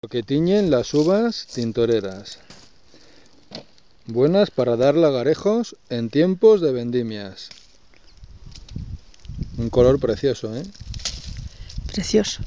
Lo que tiñen las uvas tintoreras, buenas para dar lagarejos en tiempos de vendimias. Un color precioso, ¿eh? Precioso.